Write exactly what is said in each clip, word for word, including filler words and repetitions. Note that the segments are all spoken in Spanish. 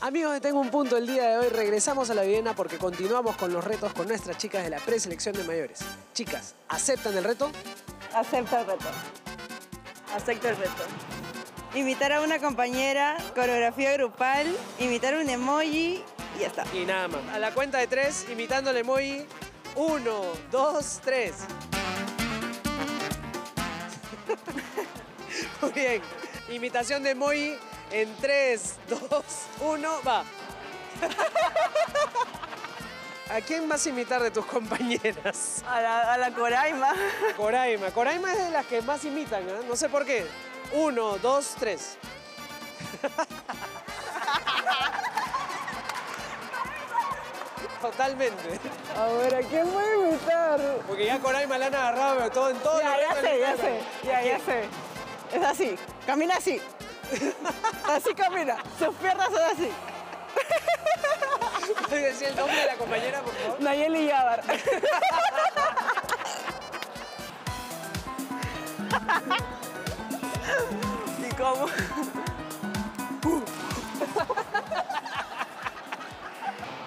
Amigos de Tengo Un Punto, el día de hoy regresamos a La Vivena porque continuamos con los retos con nuestras chicas de la preselección de mayores. Chicas, ¿aceptan el reto? Acepto el reto. Acepto el reto. Imitar a una compañera, coreografía grupal, imitar un emoji y ya está. Y nada más. A la cuenta de tres, imitando el emoji. Uno, dos, tres. Muy bien. Imitación de emoji. En tres, dos, uno, va. ¿A quién vas a imitar de tus compañeras? A la, a la Coraima. Coraima. Coraima es de las que más imitan, ¿eh? No sé por qué. uno, dos, tres. Totalmente. A ver, ¿a quién voy a imitar? Porque ya Coraima la han agarrado, pero todo en todo. Ya, ya sé, ya sé. Ya, ya sé. Es así. Camina así. Así camina, sus piernas son así. ¿Puedes decir el nombre de la compañera, por favor? Nayeli Yávar. ¿Y cómo?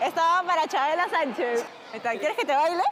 Estaba para Chavela Sánchez. ¿Quieres que te baile?